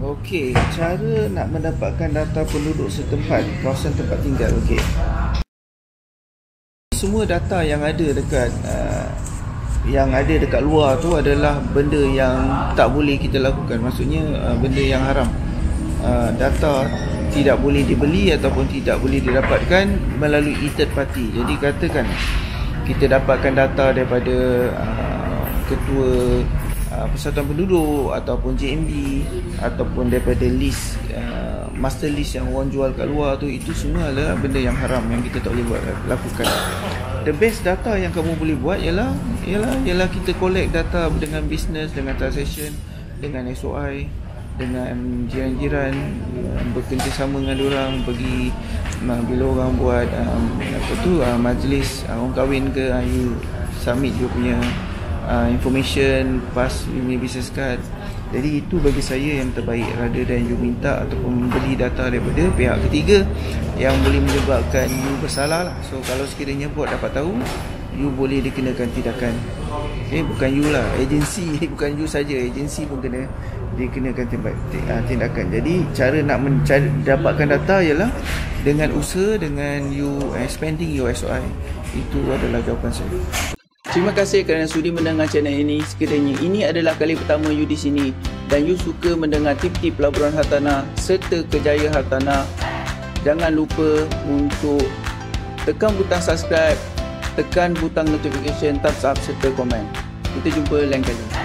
Okey, cara nak mendapatkan data penduduk setempat, kawasan tempat tinggal. Okey, semua data yang ada dekat luar tu adalah benda yang tak boleh kita lakukan. Maksudnya benda yang haram. Data tidak boleh dibeli ataupun tidak boleh didapatkan melalui third party. Jadi katakan kita dapatkan data daripada ketua persatuan penduduk ataupun JMB ataupun daripada list master list yang orang jual kat luar tu, itu semua adalah benda yang haram yang kita tak boleh buat, lakukan. The best data yang kamu boleh buat ialah kita collect data dengan business, dengan transaction, dengan SOI, dengan jiran-jiran, bekerjasama dengan orang, pergi bila orang buat majlis orang kahwin ke, you submit dia punya information, pass punya business card. Jadi itu bagi saya yang terbaik, rather than you minta ataupun membeli data daripada pihak ketiga yang boleh menyebabkan you bersalah lah. So kalau sekiranya bot dapat tahu, you boleh dikenakan tindakan. Bukan you lah, agensi, bukan you saja, agensi pun kena dikenakan tindakan. Jadi cara nak dapatkan data ialah dengan usaha, dengan you expanding your SOI. Itu adalah jawapan saya. Terima kasih kerana sudi mendengar channel ini. Sekiranya ini adalah kali pertama you di sini dan you suka mendengar tip-tip pelaburan hartanah serta kejayaan hartanah, jangan lupa untuk tekan butang subscribe, tekan butang notification, thumbs up serta komen. Kita jumpa lain kali.